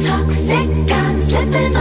toxic, I'm slipping